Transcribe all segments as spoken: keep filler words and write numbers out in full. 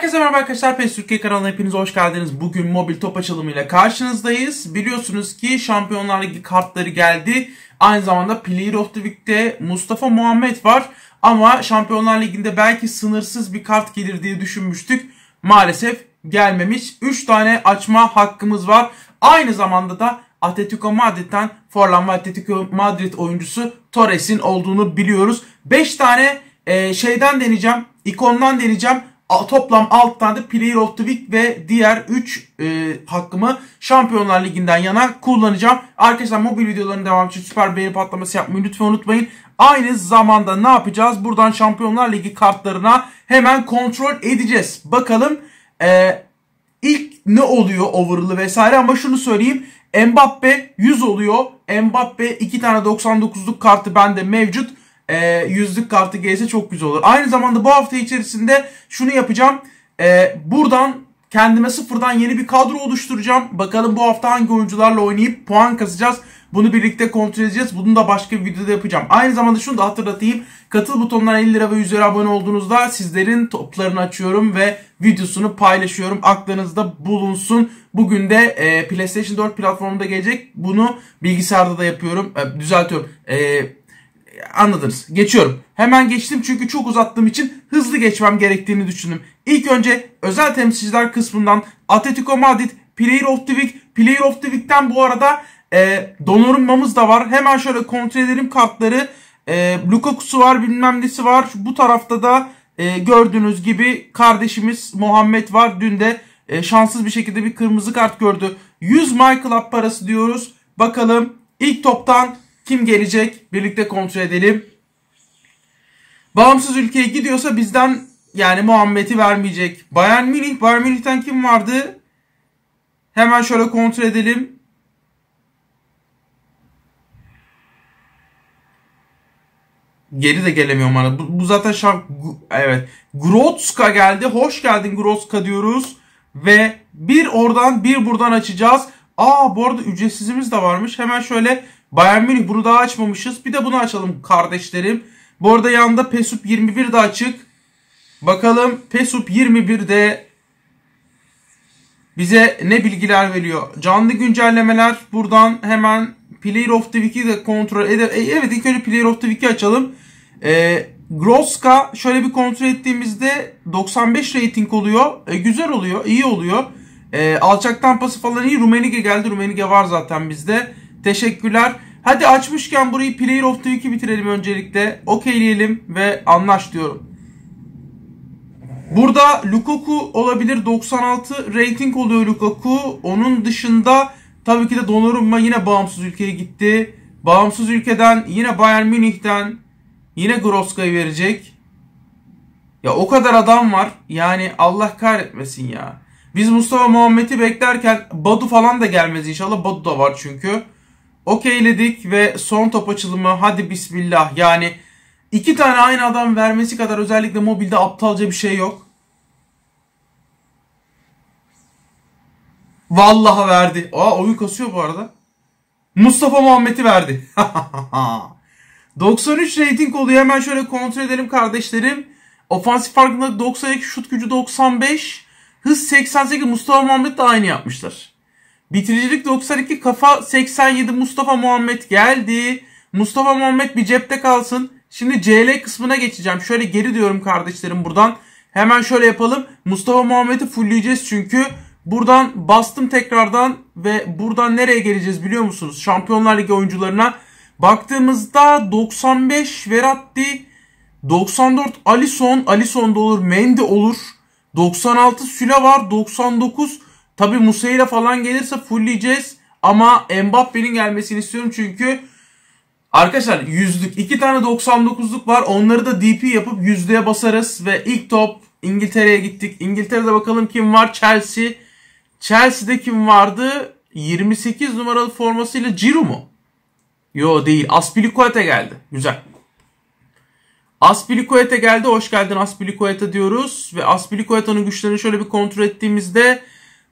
Herkese merhaba arkadaşlar, PES Türkiye kanalına hepiniz hoş geldiniz. Bugün mobil top açılımıyla karşınızdayız. Biliyorsunuz ki Şampiyonlar Ligi kartları geldi. Aynı zamanda Play of the Week'te Mustafa Muhammed var. Ama Şampiyonlar Ligi'nde belki sınırsız bir kart gelir diye düşünmüştük. Maalesef gelmemiş. üç tane açma hakkımız var. Aynı zamanda da Atletico Madrid'den Forlan ve Atletico Madrid oyuncusu Torres'in olduğunu biliyoruz. beş tane e, şeyden deneyeceğim, ikondan deneyeceğim. Toplam altı tane de Player of the Week ve diğer üç e, hakkımı Şampiyonlar Ligi'nden yana kullanacağım. Arkadaşlar mobil videoların devamı için süper beğeni patlaması yapmayı lütfen unutmayın. Aynı zamanda ne yapacağız? Buradan Şampiyonlar Ligi kartlarına hemen kontrol edeceğiz. Bakalım e, ilk ne oluyor overall'ı vesaire, ama şunu söyleyeyim. Mbappe yüz oluyor. Mbappe iki tane doksan dokuzluk kartı bende mevcut. E, yüzlük kartı gelse çok güzel olur. Aynı zamanda bu hafta içerisinde şunu yapacağım. E, buradan kendime sıfırdan yeni bir kadro oluşturacağım. Bakalım bu hafta hangi oyuncularla oynayıp puan kasacağız. Bunu birlikte kontrol edeceğiz. Bunu da başka bir videoda yapacağım. Aynı zamanda şunu da hatırlatayım. Katıl butonundan elli lira ve yüz lira abone olduğunuzda sizlerin toplarını açıyorum ve videosunu paylaşıyorum. Aklınızda bulunsun. Bugün de e, PlayStation dört platformunda gelecek. Bunu bilgisayarda da yapıyorum. E, düzeltiyorum. E, Anladınız. Geçiyorum. Hemen geçtim çünkü çok uzattığım için hızlı geçmem gerektiğini düşündüm. İlk önce özel temsilciler kısmından Atletico Madrid, Player of the Week. Player of the Week'ten bu arada e, Donnarumma'mız da var. Hemen şöyle kontrol edelim kartları. E, Lukaku'su var, bilmem nesi var. Bu tarafta da e, gördüğünüz gibi kardeşimiz Muhammed var. Dün de e, şanssız bir şekilde bir kırmızı kart gördü. yüz My Club parası diyoruz. Bakalım ilk toptan kim gelecek? Birlikte kontrol edelim. Bağımsız ülkeye gidiyorsa bizden yani Muhammed'i vermeyecek. Bayern Münih. Bayern Münih'ten kim vardı? Hemen şöyle kontrol edelim. Geri de gelemiyorum bana. Bu, bu zaten şark... Evet. Goretzka geldi. Hoş geldin Goretzka diyoruz. Ve bir oradan bir buradan açacağız. Aa, bu arada ücretsizimiz de varmış. Hemen şöyle... Bayern Münih, bunu daha açmamışız. Bir de bunu açalım kardeşlerim. Bu arada yanında PES yirmi bir de açık. Bakalım PES yirmi bir'de bize ne bilgiler veriyor. Canlı güncellemeler. Buradan hemen Player of the Week'i de kontrol edelim. E, evet, ilk önce Player of the Week'i açalım. E, Goretzka şöyle bir kontrol ettiğimizde doksan beş rating oluyor. E, güzel oluyor. İyi oluyor. E, alçaktan pası falan iyi. Rummenigge geldi. Rummenigge var zaten bizde. Teşekkürler. Hadi açmışken burayı Player of the Week'i bitirelim öncelikle. Okeyleyelim ve anlaş diyorum. Burada Lukaku olabilir. doksan altı rating oluyor Lukaku. Onun dışında tabii ki de Donnarumma yine bağımsız ülkeye gitti. Bağımsız ülkeden yine Bayern Münih'ten yine Goretzka'yı verecek. Ya o kadar adam var. Yani Allah kahretmesin ya. Biz Mustafa Muhammed'i beklerken Badu falan da gelmez inşallah. Badu da var çünkü. Okeyledik ve son top açılımı. Hadi bismillah. Yani iki tane aynı adam vermesi kadar özellikle mobilde aptalca bir şey yok. Vallahi verdi. Aa, oyun kasıyor bu arada. Mustafa Muhammed'i verdi. doksan üç rating oluyor. Hemen şöyle kontrol edelim kardeşlerim. Ofansif farkında doksan iki, şut gücü doksan beş, hız seksen sekiz. Mustafa Muhammed de aynı yapmışlar. Bitiricilik doksan iki, kafa seksen yedi. Mustafa Muhammed geldi. Mustafa Muhammed bir cepte kalsın. Şimdi C L kısmına geçeceğim. Şöyle geri diyorum kardeşlerim buradan. Hemen şöyle yapalım. Mustafa Muhammed'i fullleyeceğiz çünkü. Buradan bastım tekrardan ve buradan nereye geleceğiz biliyor musunuz? Şampiyonlar Ligi oyuncularına baktığımızda doksan beş Verratti, doksan dört Alisson, Alisson da olur, Mendi olur. doksan altı Süle var, doksan dokuz. Tabi Musa'yla falan gelirse fullleyeceğiz. Ama Mbappe'nin gelmesini istiyorum çünkü arkadaşlar yüzlük iki tane doksan dokuzluk var. Onları da D P yapıp yüzlüğe basarız ve ilk top İngiltere'ye gittik. İngiltere'de bakalım kim var? Chelsea. Chelsea'de kim vardı? yirmi sekiz numaralı formasıyla Ciro mu? Yo değil. Aspilicueta geldi. Güzel. Aspilicueta geldi. Hoş geldin Aspilicueta diyoruz. Ve Aspilicueta'nın güçlerini şöyle bir kontrol ettiğimizde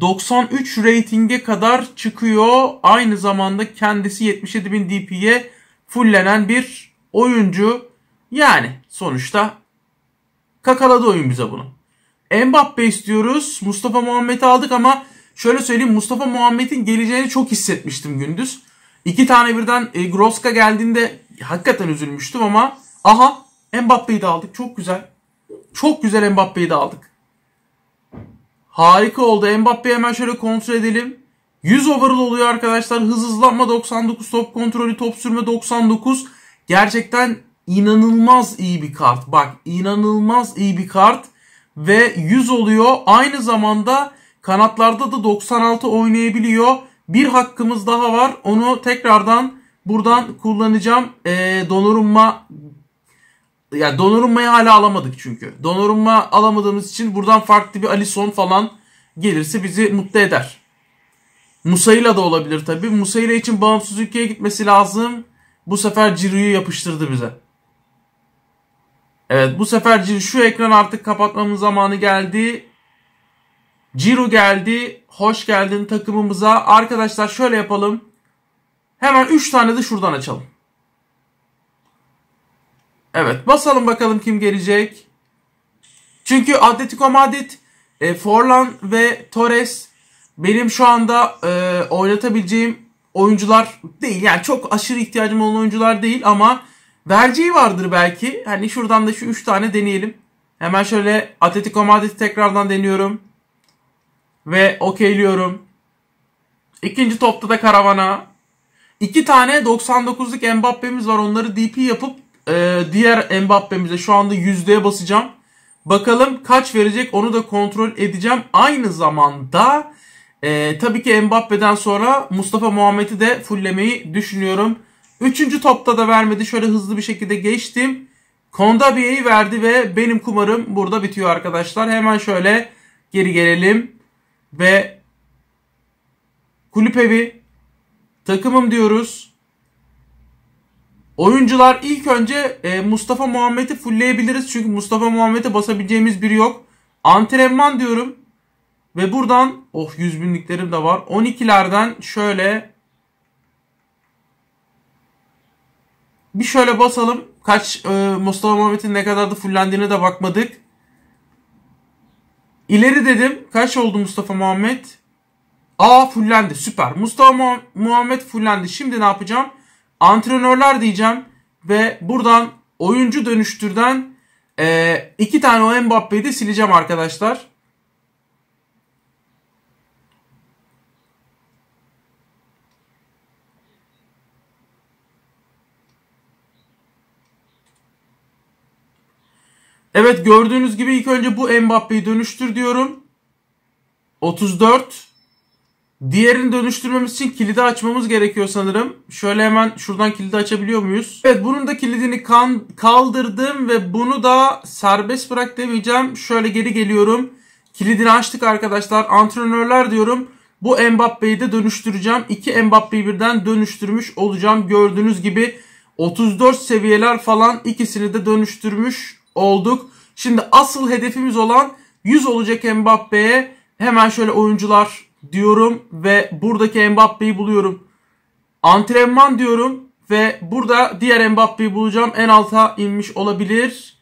doksan üç ratinge kadar çıkıyor. Aynı zamanda kendisi yetmiş yedi bin D P'ye fullenen bir oyuncu. Yani sonuçta kakaladı oyun bize bunu. Mbappe istiyoruz. Mustafa Muhammed'i aldık ama şöyle söyleyeyim, Mustafa Muhammed'in geleceğini çok hissetmiştim gündüz. İki tane birden e, Goretzka geldiğinde hakikaten üzülmüştüm ama aha Mbappe'yi de aldık. Çok güzel. Çok güzel Mbappe'yi de aldık. Harika oldu. Mbappe'yi hemen şöyle kontrol edelim. yüz overall oluyor arkadaşlar. Hız hızlanma doksan dokuz, top kontrolü, top sürme doksan dokuz. Gerçekten inanılmaz iyi bir kart. Bak, inanılmaz iyi bir kart. Ve yüz oluyor. Aynı zamanda kanatlarda da doksan altı oynayabiliyor. Bir hakkımız daha var. Onu tekrardan buradan kullanacağım. E, Donnarumma, yani Donnarumma'yı hala alamadık çünkü. Donnarumma alamadığımız için buradan farklı bir Alisson falan gelirse bizi mutlu eder. Musa'yla da olabilir tabi. Musa'yla için bağımsız ülkeye gitmesi lazım. Bu sefer Ciro'yu yapıştırdı bize. Evet, bu sefer Ciro, şu ekran artık kapatmamın zamanı geldi. Ciro geldi. Hoş geldin takımımıza. Arkadaşlar şöyle yapalım. Hemen üç tane de şuradan açalım. Evet, basalım bakalım kim gelecek. Çünkü Atletico Madrid, e, Forlan ve Torres benim şu anda e, oynatabileceğim oyuncular değil. Yani çok aşırı ihtiyacım olan oyuncular değil ama vereceği vardır belki. Hani şuradan da şu üç tane deneyelim. Hemen şöyle Atletico Madrid'i tekrardan deniyorum. Ve okeyliyorum. İkinci topta da karavana. iki tane doksan dokuzluk Mbappe'miz var. Onları D P yapıp e, diğer Mbappe'mize şu anda yüzdeye basacağım. Bakalım kaç verecek, onu da kontrol edeceğim. Aynı zamanda Ee, tabii ki Mbappe'den sonra Mustafa Muhammed'i de fullemeyi düşünüyorum. Üçüncü topta da vermedi. Şöyle hızlı bir şekilde geçtim. Kondabiye'yi verdi ve benim kumarım burada bitiyor arkadaşlar. Hemen şöyle geri gelelim. Ve kulüp evi takımım diyoruz. Oyuncular ilk önce e, Mustafa Muhammed'i fullleyebiliriz. Çünkü Mustafa Muhammed'e basabileceğimiz biri yok. Antrenman diyorum. Ve buradan oh yüz binliklerim de var. on ikilerden şöyle bir şöyle basalım. Kaç e, Mustafa Muhammed'in ne kadar da fullendiğine de bakmadık. İleri dedim. Kaç oldu Mustafa Muhammed? Aa, fullendi. Süper. Mustafa Muhammed fullendi. Şimdi ne yapacağım? Antrenörler diyeceğim. Ve buradan oyuncu dönüştürden e, iki tane o Mbappe'yi de sileceğim arkadaşlar. Evet, gördüğünüz gibi ilk önce bu Mbappe'yi dönüştür diyorum. otuz dört. Diğerini dönüştürmemiz için kilidi açmamız gerekiyor sanırım. Şöyle hemen şuradan kilidi açabiliyor muyuz? Evet, bunun da kilidini kan kaldırdım ve bunu da serbest bırak demeyeceğim. Şöyle geri geliyorum. Kilidini açtık arkadaşlar. Antrenörler diyorum. Bu Mbappe'yi de dönüştüreceğim. iki Mbappe'yi birden dönüştürmüş olacağım. Gördüğünüz gibi otuz dört seviyeler falan, ikisini de dönüştürmüş olduk. Şimdi asıl hedefimiz olan yüz olacak Mbappe'ye. Hemen şöyle oyuncular diyorum ve buradaki Mbappe'yi buluyorum. Antrenman diyorum ve burada diğer Mbappe'yi bulacağım. En alta inmiş olabilir.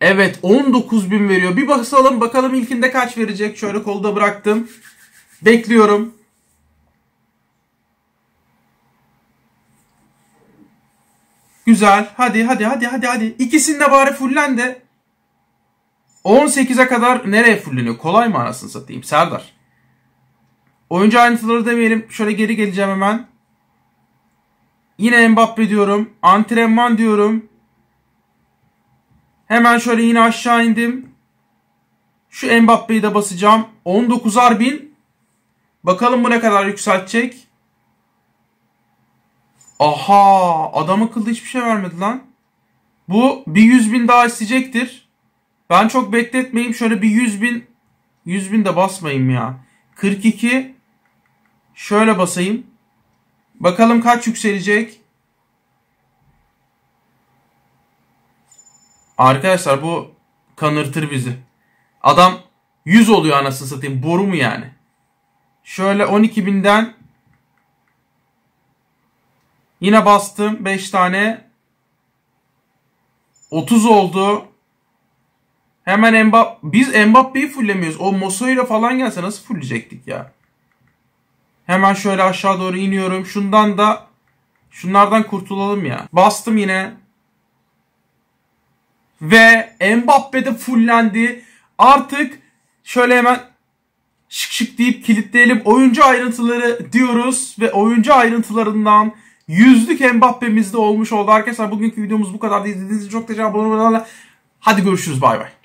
Evet, on dokuz bin veriyor. Bir bakalım bakalım ilkinde kaç verecek. Şöyle kolda bıraktım. Bekliyorum. Güzel. Hadi hadi hadi hadi hadi. İkisini de bari fullen de. on sekize kadar nereye fulleniyor? Kolay mı anasını satayım Serdar? Oyuncu ayrıntıları demeyelim. Şöyle geri geleceğim hemen. Yine Mbappe diyorum. Antrenman diyorum. Hemen şöyle yine aşağı indim. Şu Mbappe'yi de basacağım. on dokuzar bin. Bakalım bu ne kadar yükseltecek. Aha, adam akıllı hiçbir şey vermedi lan. Bu bir yüz bin daha isteyecektir. Ben çok bekletmeyeyim. Şöyle bir yüz bin yüz bin de basmayayım ya. kırk iki şöyle basayım. Bakalım kaç yükselecek. Arkadaşlar bu kanırtır bizi. Adam yüz oluyor anasını satayım. Boru mu yani? Şöyle on iki binden yine bastım. beş tane. otuz oldu. Hemen Mbappe, biz Mbappe'yi fullemiyoruz. O Mosoyla falan gelse nasıl fullleyecektik ya? Hemen şöyle aşağı doğru iniyorum. Şundan da şunlardan kurtulalım ya. Bastım yine. Ve Mbappe de fullendi. Artık şöyle hemen şık şık deyip kilitleyelim. Oyuncu ayrıntıları diyoruz ve oyuncu ayrıntılarından yüzlük Mbappe'miz de olmuş oldu. Arkadaşlar bugünkü videomuz bu kadar. İzlediğiniz için çok teşekkür ederim. Hadi görüşürüz. Bay bay.